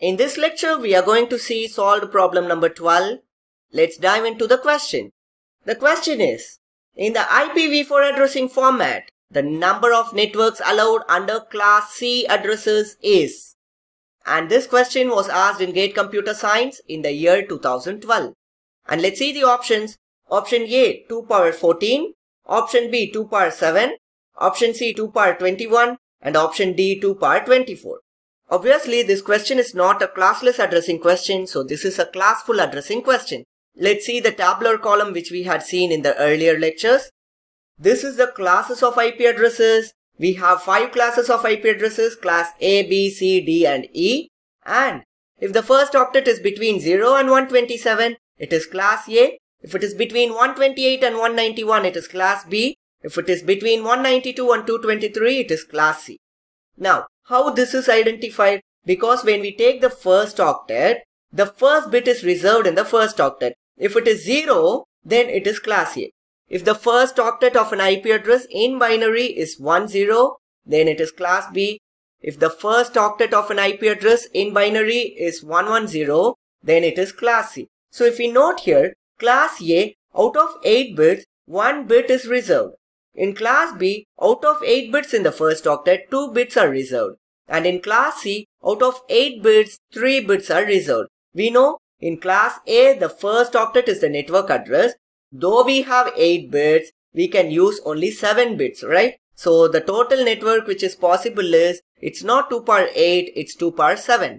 In this lecture, we are going to see solved problem number 12. Let's dive into the question. The question is, in the IPv4 addressing format, the number of networks allowed under class C addresses is. And this question was asked in Gate Computer Science in the year 2012. And let's see the options. Option A, 2^14. Option B, 2^7. Option C, 2^21. And option D, 2^24. Obviously, this question is not a classless addressing question, so this is a classful addressing question. Let's see the tabular column which we had seen in the earlier lectures. This is the classes of IP addresses. We have 5 classes of IP addresses, class A, B, C, D and E. And if the first octet is between 0 and 127, it is class A. If it is between 128 and 191, it is class B. If it is between 192 and 223, it is class C. Now, how this is identified? Because when we take the first octet, the first bit is reserved in the first octet. If it is 0, then it is class A. If the first octet of an IP address in binary is 10, then it is class B. If the first octet of an IP address in binary is 110, then it is class C. So if we note here, class A, out of 8 bits, 1 bit is reserved. In class B, out of 8 bits in the first octet, 2 bits are reserved. And in class C, out of 8 bits, 3 bits are reserved. We know in class A, the first octet is the network address. Though we have 8 bits, we can use only 7 bits, right? So the total network which is possible is, it's not 2^8, it's 2^7.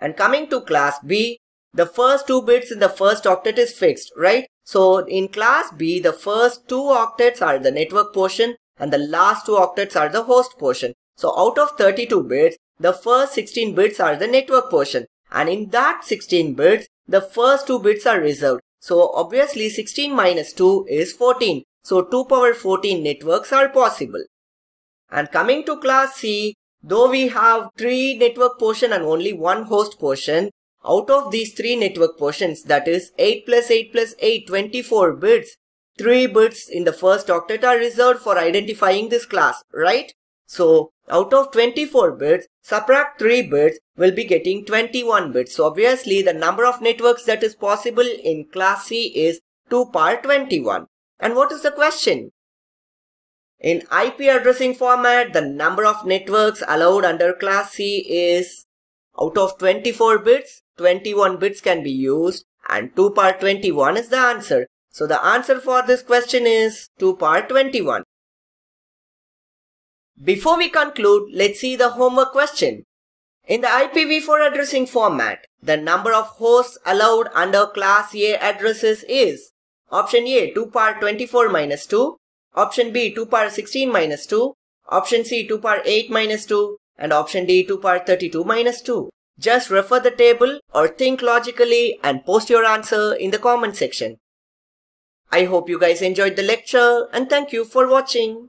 And coming to class B, the first 2 bits in the first octet is fixed, right? So in class B, the first 2 octets are the network portion and the last 2 octets are the host portion. So out of 32 bits, the first 16 bits are the network portion. And in that 16 bits, the first 2 bits are reserved. So obviously 16 minus 2 is 14. So 2^14 networks are possible. And coming to class C, though we have 3 network portion and only 1 host portion, out of these 3 network portions, that is 8 + 8 + 8, 24 bits, 3 bits in the first octet are reserved for identifying this class, right? So, out of 24 bits, subtract 3 bits, will be getting 21 bits. So, obviously, the number of networks that is possible in class C is 2^21. And what is the question? In IP addressing format, the number of networks allowed under class C is, out of 24 bits, 21 bits can be used and 2^21 is the answer. So the answer for this question is 2^21. Before we conclude, let's see the homework question. In the IPv4 addressing format, the number of hosts allowed under class A addresses is option A, 2^24 - 2, option B, 2^16 - 2, option C, 2^8 - 2, and option D, 2^32 - 2. Just refer the table or think logically and post your answer in the comment section. I hope you guys enjoyed the lecture and thank you for watching.